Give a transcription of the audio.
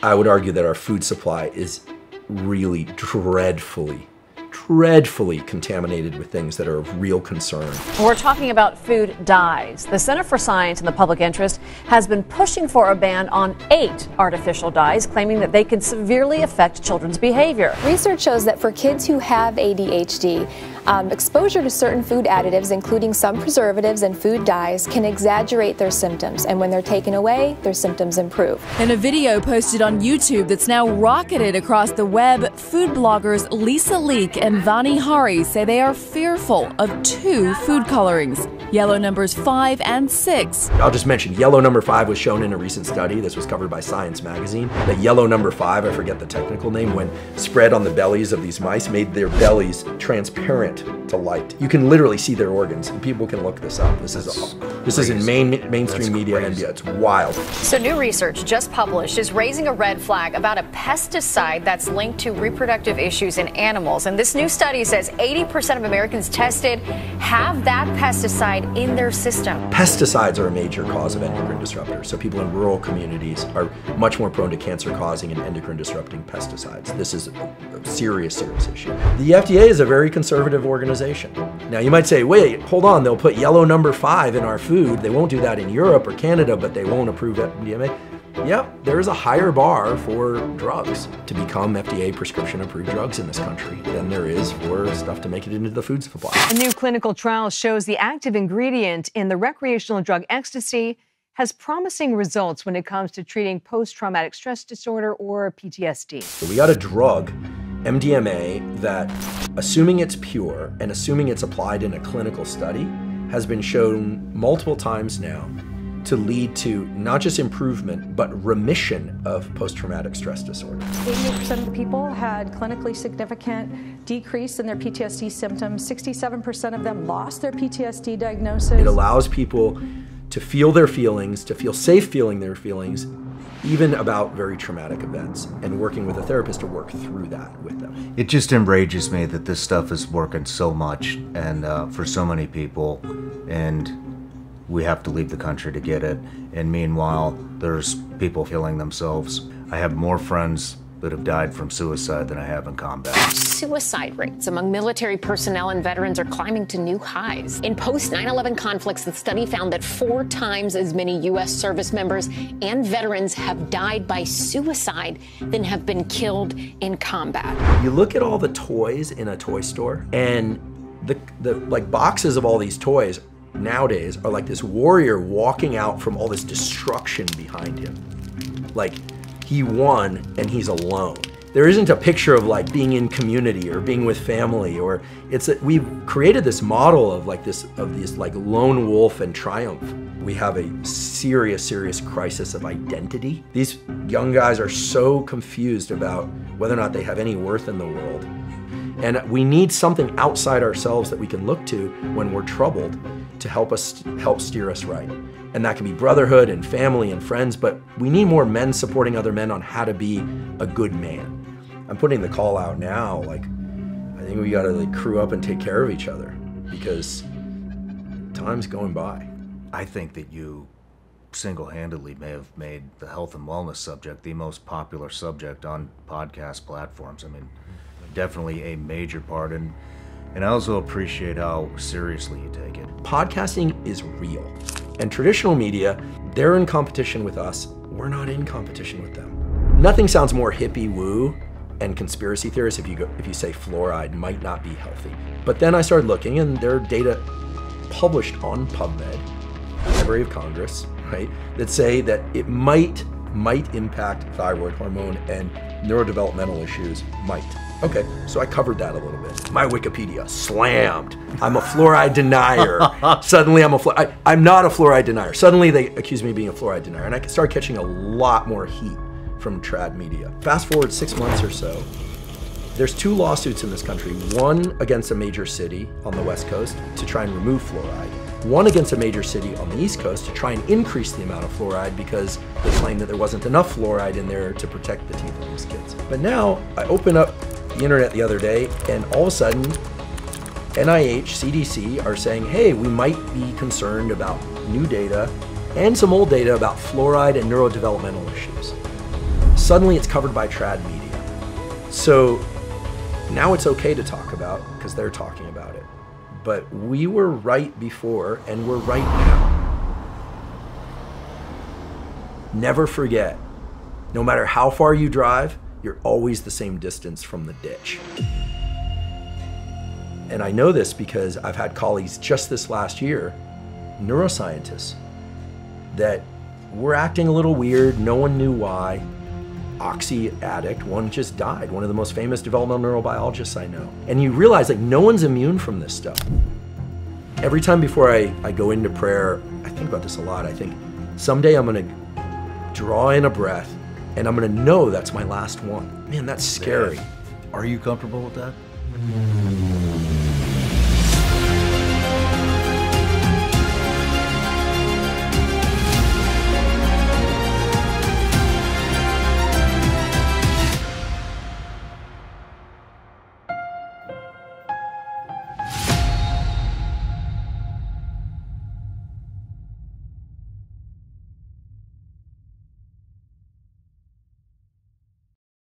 I would argue that our food supply is really dreadfully contaminated with things that are of real concern. We're talking about food dyes. The Center for Science and the Public Interest has been pushing for a ban on 8 artificial dyes, claiming that they can severely affect children's behavior. Research shows that for kids who have ADHD, exposure to certain food additives, including some preservatives and food dyes, can exaggerate their symptoms, and when they're taken away, their symptoms improve. In a video posted on YouTube that's now rocketed across the web, food bloggers Lisa Leake and Vani Hari say they are fearful of 2 food colorings, yellow numbers 5 and 6. I'll just mention, yellow number 5 was shown in a recent study, this was covered by Science Magazine, that yellow number 5, I forget the technical name, when spread on the bellies of these mice, made their bellies transparent to light. You can literally see their organs, and people can look this up. This is in mainstream media in India. It's wild. So new research just published is raising a red flag about a pesticide that's linked to reproductive issues in animals. And this new study says 80% of Americans tested have that pesticide in their system. Pesticides are a major cause of endocrine disruptors. So people in rural communities are much more prone to cancer-causing and endocrine-disrupting pesticides. This is a serious issue. The FDA is a very conservative organization. Now you might say, wait, hold on, they'll put yellow number 5 in our food. They won't do that in Europe or Canada, but they won't approve MDMA. Yep, there is a higher bar for drugs to become FDA prescription-approved drugs in this country than there is for stuff to make it into the food supply. A new clinical trial shows the active ingredient in the recreational drug ecstasy has promising results when it comes to treating post-traumatic stress disorder or PTSD. So we got a drug, MDMA, that, assuming it's pure and assuming it's applied in a clinical study, has been shown multiple times now to lead to not just improvement, but remission of post-traumatic stress disorder. 88% of the people had clinically significant decrease in their PTSD symptoms. 67% of them lost their PTSD diagnosis. It allows people to feel their feelings, to feel safe feeling their feelings, even about very traumatic events, and working with a therapist to work through that with them. It just enrages me that this stuff is working so much and for so many people, and we have to leave the country to get it. And meanwhile, there's people killing themselves. I have more friends that have died from suicide than I have in combat. Suicide rates among military personnel and veterans are climbing to new highs. In post-9/11 conflicts, the study found that 4 times as many U.S. service members and veterans have died by suicide than have been killed in combat. You look at all the toys in a toy store, and the like boxes of all these toys nowadays are like this warrior walking out from all this destruction behind him. Like, he won and he's alone. There isn't a picture of like being in community or being with family, or we've created this model of like this like lone wolf and triumph. We have a serious crisis of identity. These young guys are so confused about whether or not they have any worth in the world. And we need something outside ourselves that we can look to when we're troubled to help steer us right. And that can be brotherhood and family and friends, but we need more men supporting other men on how to be a good man. I'm putting the call out now, like, I think we gotta like crew up and take care of each other, because time's going by. I think that you single-handedly may have made the health and wellness subject the most popular subject on podcast platforms. I mean, definitely a major part, and I also appreciate how seriously you take it. Podcasting is real. And traditional media, they're in competition with us. We're not in competition with them. Nothing sounds more hippie woo and conspiracy theorist if you say fluoride might not be healthy. But then I started looking, and there are data published on PubMed, Library of Congress, right, that say that it might impact thyroid hormone and neurodevelopmental issues, might. Okay, so I covered that a little bit. My Wikipedia, slammed. I'm a fluoride denier. Suddenly I'm not a fluoride denier. Suddenly they accuse me of being a fluoride denier, and I started catching a lot more heat from trad media. Fast forward 6 months or so, there's 2 lawsuits in this country, one against a major city on the West Coast to try and remove fluoride, one against a major city on the East Coast to try and increase the amount of fluoride because they claimed that there wasn't enough fluoride in there to protect the teeth of these kids. But now I open up the internet the other day, and all of a sudden, NIH, CDC are saying, hey, we might be concerned about new data and some old data about fluoride and neurodevelopmental issues. suddenly it's covered by trad media. So now it's okay to talk about because they're talking about it. But we were right before and we're right now. Never forget, no matter how far you drive, you're always the same distance from the ditch. And I know this because I've had colleagues just this last year, neuroscientists, that were acting a little weird, no one knew why. Oxy addict, one just died, one of the most famous developmental neurobiologists I know. And you realize like no one's immune from this stuff. Every time before I go into prayer, I think about this a lot. I think someday I'm gonna draw in a breath and I'm gonna know that's my last one. Man, that's scary. Are you comfortable with that?